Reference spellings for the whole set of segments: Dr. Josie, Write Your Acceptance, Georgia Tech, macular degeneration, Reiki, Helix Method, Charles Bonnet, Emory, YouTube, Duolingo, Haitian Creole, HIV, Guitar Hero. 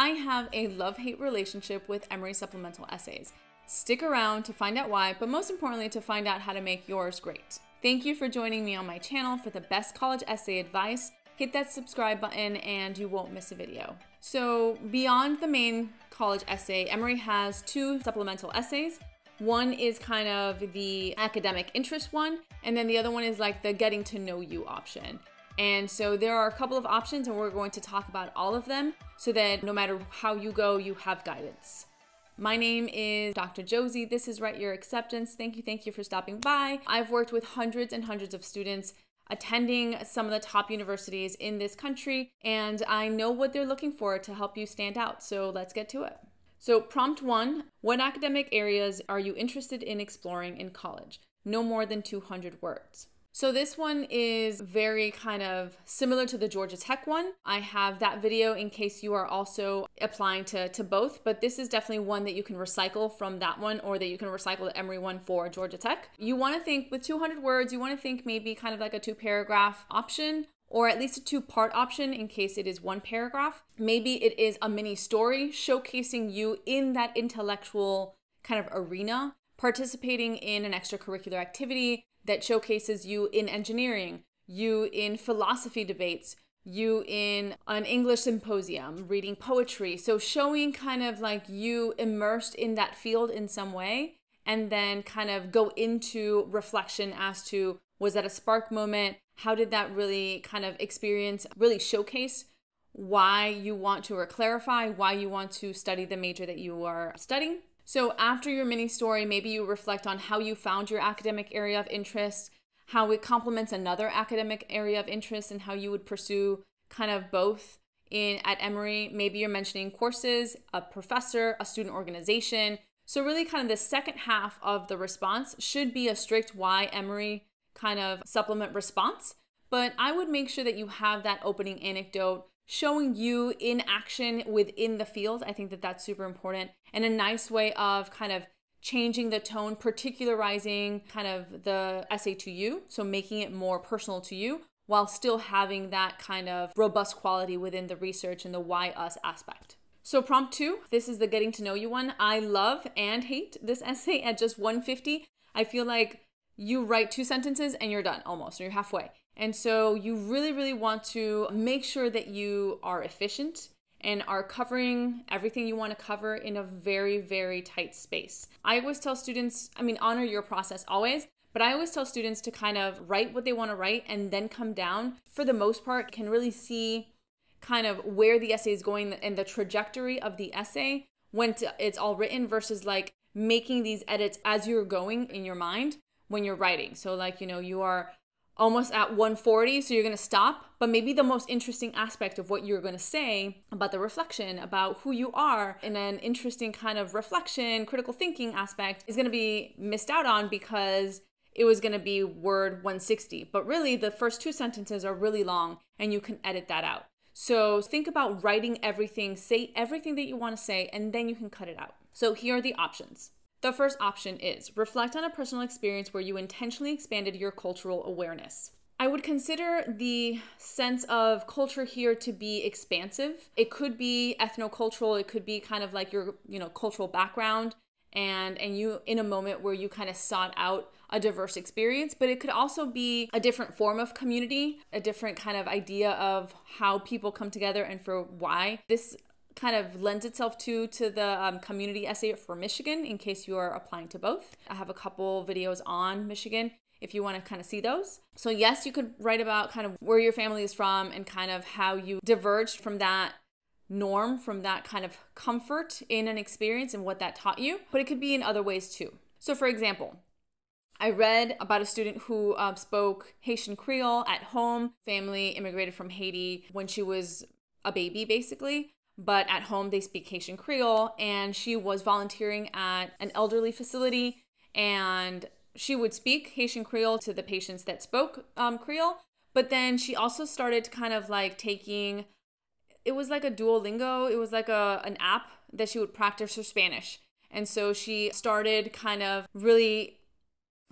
I have a love-hate relationship with Emory supplemental essays. Stick around to find out why, but most importantly to find out how to make yours great. Thank you for joining me on my channel for the best college essay advice. Hit that subscribe button and you won't miss a video. So beyond the main college essay, Emory has two supplemental essays. One is kind of the academic interest one, and then the other one is like the getting to know you option. And so there are a couple of options and we're going to talk about all of them so that no matter how you go, you have guidance. My name is Dr. Josie. This is Write Your Acceptance. Thank you for stopping by. I've worked with hundreds and hundreds of students attending some of the top universities in this country, and I know what they're looking for to help you stand out. So let's get to it. So prompt one, what academic areas are you interested in exploring in college? No more than 200 words. So this one is very kind of similar to the Georgia Tech one. I have that video in case you are also applying to both, but this is definitely one that you can recycle from that one, or that you can recycle the Emory one for Georgia Tech. You want to think with 200 words, you want to think maybe kind of like a 2-paragraph option, or at least a 2-part option in case it is 1 paragraph. Maybe it is a mini story showcasing you in that intellectual kind of arena, participating in an extracurricular activity that showcases you in engineering, you in philosophy debates, you in an English symposium, reading poetry. So showing kind of like you immersed in that field in some way, and then kind of go into reflection as to, was that a spark moment? How did that really kind of experience really showcase why you want to, or clarify why you want to study the major that you are studying? So after your mini story, maybe you reflect on how you found your academic area of interest, how it complements another academic area of interest, and how you would pursue kind of both at Emory. Maybe you're mentioning courses, a professor, a student organization. So really kind of the second half of the response should be a strict why Emory kind of supplement response. But I would make sure that you have that opening anecdote showing you in action within the field. I think that that's super important, and a nice way of kind of changing the tone, particularizing kind of the essay to you. So making it more personal to you while still having that kind of robust quality within the research and the why us aspect. So prompt two, this is the getting to know you one. I love and hate this essay at just 150. I feel like you write 2 sentences and you're done almost, or you're halfway. And so you really, really want to make sure that you are efficient and are covering everything you want to cover in a very, very tight space. I always tell students, I mean, honor your process always, but I always tell students to kind of write what they want to write and then come down. For the most part, can really see kind of where the essay is going and the trajectory of the essay when it's all written, versus like making these edits as you're going in your mind when you're writing. So like, you know, you are almost at 140, so you're gonna stop, but maybe the most interesting aspect of what you're gonna say about the reflection, about who you are, in an interesting kind of reflection, critical thinking aspect is gonna be missed out on because it was gonna be word 160. But really the first 2 sentences are really long and you can edit that out. So think about writing everything, say everything that you wanna say, and then you can cut it out. So here are the options. The first option is reflect on a personal experience where you intentionally expanded your cultural awareness. I would consider the sense of culture here to be expansive. It could be ethnocultural. It could be kind of like your, you know, cultural background and you in a moment where you kind of sought out a diverse experience, but it could also be a different form of community, a different kind of idea of how people come together and for why. This kind of lends itself to the community essay for Michigan in case you are applying to both. I have a couple videos on Michigan if you want to kind of see those. So yes, you could write about kind of where your family is from and kind of how you diverged from that norm, from that kind of comfort in an experience and what that taught you, but it could be in other ways too. So for example, I read about a student who spoke Haitian Creole at home. Family immigrated from Haiti when she was a baby basically, but at home they speak Haitian Creole, and she was volunteering at an elderly facility and she would speak Haitian Creole to the patients that spoke Creole. But then she also started kind of like taking, it was like a Duolingo, it was like an app that she would practice her Spanish. And so she started kind of really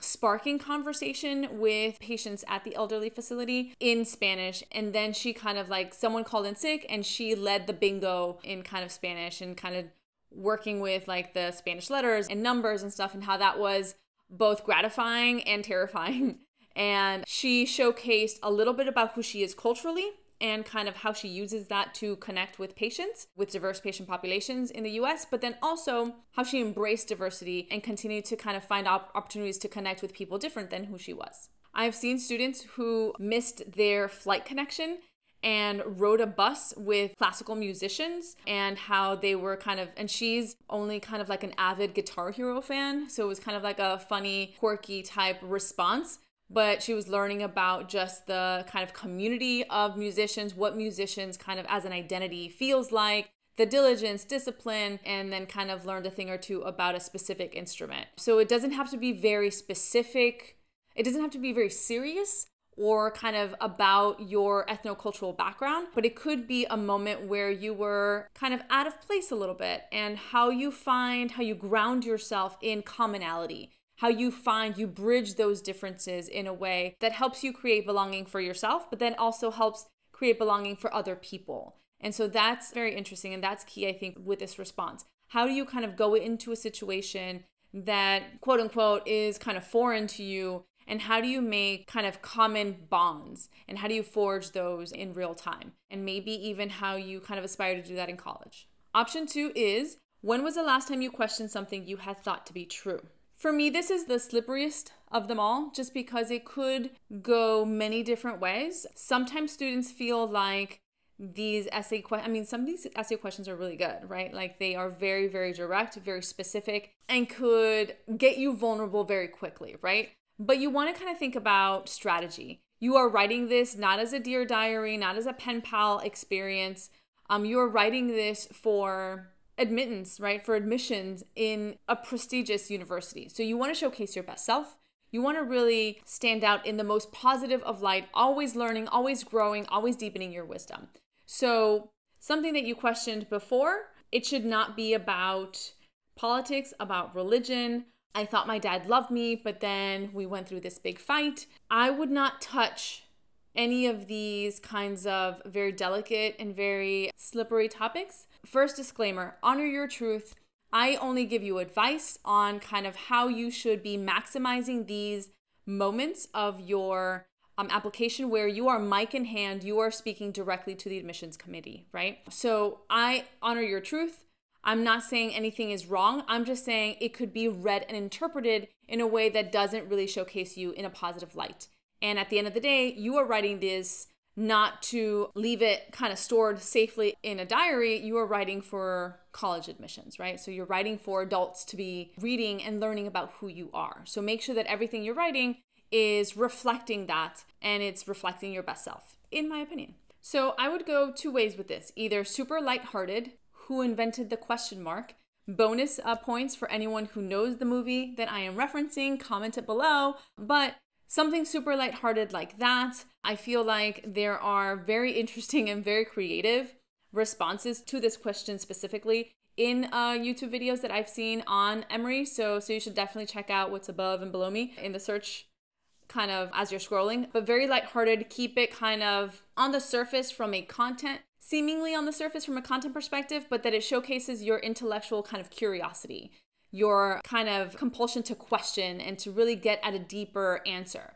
sparking conversation with patients at the elderly facility in Spanish. And then she kind of like, someone called in sick and she led the bingo in kind of Spanish and kind of working with like the Spanish letters and numbers and stuff, and how that was both gratifying and terrifying. And she showcased a little bit about who she is culturally and kind of how she uses that to connect with patients, with diverse patient populations in the US, but then also how she embraced diversity and continued to kind of find opportunities to connect with people different than who she was. I've seen students who missed their flight connection and rode a bus with classical musicians, and how they were kind of, and she's only kind of like an avid Guitar Hero fan, so it was kind of like a funny, quirky type response. But she was learning about just the kind of community of musicians, what musicians kind of as an identity feels like, the diligence, discipline, and then kind of learned a thing or two about a specific instrument. So it doesn't have to be very specific. It doesn't have to be very serious or kind of about your ethnocultural background, but it could be a moment where you were kind of out of place a little bit, and how you find, how you ground yourself in commonality, how you find you bridge those differences in a way that helps you create belonging for yourself, but then also helps create belonging for other people. And so that's very interesting. And that's key, I think, with this response. How do you kind of go into a situation that, quote unquote, is kind of foreign to you? And how do you make kind of common bonds? And how do you forge those in real time? And maybe even how you kind of aspire to do that in college. Option two is, when was the last time you questioned something you had thought to be true? For me, this is the slipperiest of them all, just because it could go many different ways. Sometimes students feel like these essay questions, I mean, some of these essay questions are really good, right? Like they are very, very direct, very specific, and could get you vulnerable very quickly, right? But you want to kind of think about strategy. You are writing this not as a dear diary, not as a pen pal experience. You are writing this for admittance, right? For admissions in a prestigious university. So you want to showcase your best self. You want to really stand out in the most positive of light, always learning, always growing, always deepening your wisdom. So something that you questioned before, it should not be about politics, about religion. I thought my dad loved me, but then we went through this big fight. I would not touch any of these kinds of very delicate and very slippery topics. First disclaimer, honor your truth. I only give you advice on kind of how you should be maximizing these moments of your application where you are mic in hand, you are speaking directly to the admissions committee, right? So I honor your truth. I'm not saying anything is wrong. I'm just saying it could be read and interpreted in a way that doesn't really showcase you in a positive light. And at the end of the day, you are writing this not to leave it kind of stored safely in a diary. You are writing for college admissions, right? So you're writing for adults to be reading and learning about who you are. So make sure that everything you're writing is reflecting that, and it's reflecting your best self, in my opinion. So I would go two ways with this, either super lighthearted, who invented the question mark, bonus points for anyone who knows the movie that I am referencing, comment it below, but something super lighthearted like that. I feel like there are very interesting and very creative responses to this question specifically in YouTube videos that I've seen on Emory. So you should definitely check out what's above and below me in the search kind of as you're scrolling, but very lighthearted, keep it kind of on the surface from a content, seemingly on the surface from a content perspective, but that it showcases your intellectual kind of curiosity, your kind of compulsion to question and to really get at a deeper answer,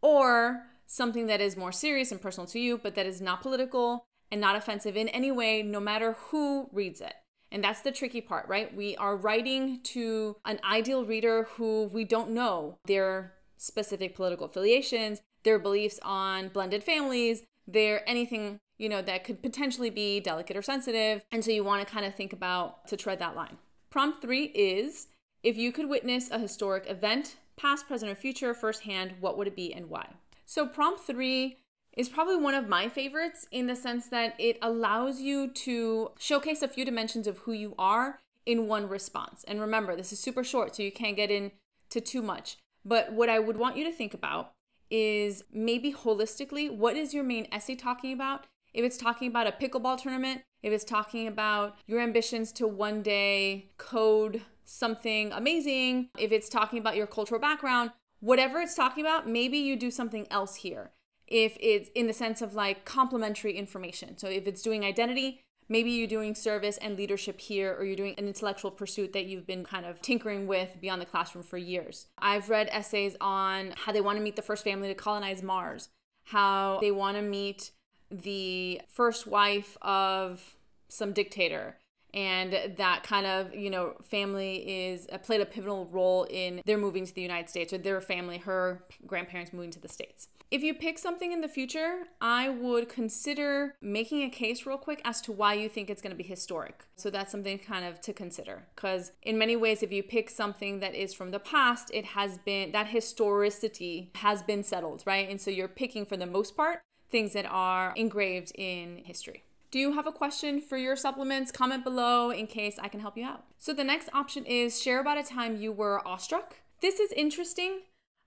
or something that is more serious and personal to you, but that is not political and not offensive in any way, no matter who reads it. And that's the tricky part, right? We are writing to an ideal reader who we don't know their specific political affiliations, their beliefs on blended families, their anything, you know, that could potentially be delicate or sensitive. And so you want to kind of think about to tread that line. Prompt three is, if you could witness a historic event, past, present, or future, firsthand, what would it be and why? So prompt three is probably one of my favorites in the sense that it allows you to showcase a few dimensions of who you are in one response. And remember, this is super short, so you can't get into too much. But what I would want you to think about is maybe holistically, what is your main essay talking about? If it's talking about a pickleball tournament, if it's talking about your ambitions to one day code something amazing, if it's talking about your cultural background, whatever it's talking about, maybe you do something else here. If it's in the sense of like complementary information. So if it's doing identity, maybe you're doing service and leadership here, or you're doing an intellectual pursuit that you've been kind of tinkering with beyond the classroom for years. I've read essays on how they want to meet the first family to colonize Mars, how they want to meet the first wife of some dictator, and that kind of, you know, family is played a pivotal role in their moving to the United States, or their family, her grandparents moving to the States. If you pick something in the future, I would consider making a case real quick as to why you think it's going to be historic. So that's something kind of to consider, because in many ways, if you pick something that is from the past, it has been, that historicity has been settled, right? And so you're picking, for the most part, things that are engraved in history. Do you have a question for your supplements? Comment below in case I can help you out. So the next option is share about a time you were awestruck. This is interesting.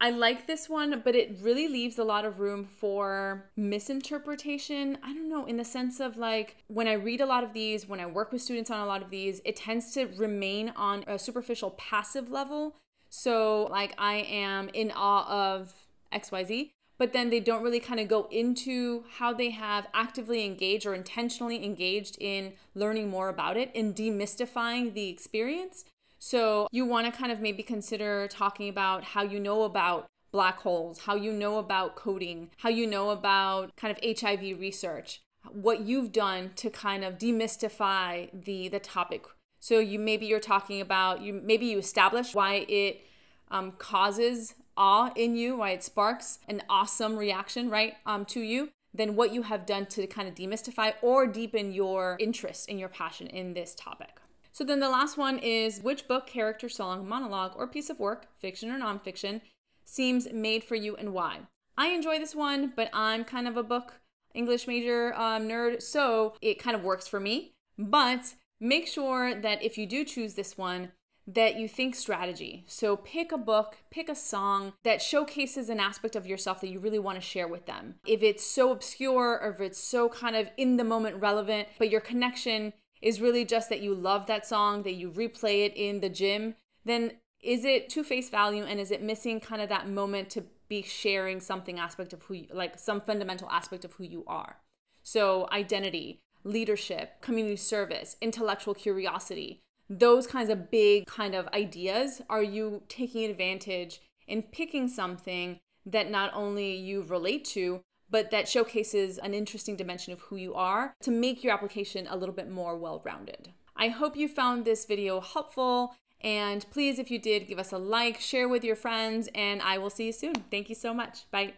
I like this one, but it really leaves a lot of room for misinterpretation. I don't know, in the sense of like, when I read a lot of these, when I work with students on a lot of these, it tends to remain on a superficial passive level. So like, I am in awe of XYZ. But then they don't really kind of go into how they have actively engaged or intentionally engaged in learning more about it and demystifying the experience. So you want to kind of maybe consider talking about how you know about black holes, how you know about coding, how you know about kind of HIV research, what you've done to kind of demystify the topic. So you maybe you're talking about, maybe you establish why it causes awe in you, why it sparks an awesome reaction, right, to you, then what you have done to kind of demystify or deepen your interest and your passion in this topic. So then the last one is, which book, character, song, monologue, or piece of work, fiction or nonfiction, seems made for you and why? I enjoy this one, but I'm kind of a book English major nerd, so it kind of works for me. But make sure that if you do choose this one, that you think strategy. So pick a book, pick a song that showcases an aspect of yourself that you really want to share with them. If it's so obscure, or if it's so kind of in the moment relevant, but your connection is really just that you love that song, that you replay it in the gym, then is it to face value, and is it missing kind of that moment to be sharing something aspect of who you, like some fundamental aspect of who you are? So identity, leadership, community service, intellectual curiosity, those kinds of big kind of ideas, are you taking advantage in picking something that not only you relate to, but that showcases an interesting dimension of who you are to make your application a little bit more well-rounded? I hope you found this video helpful, and please, if you did, give us a like, share with your friends, and I will see you soon. Thank you so much. Bye.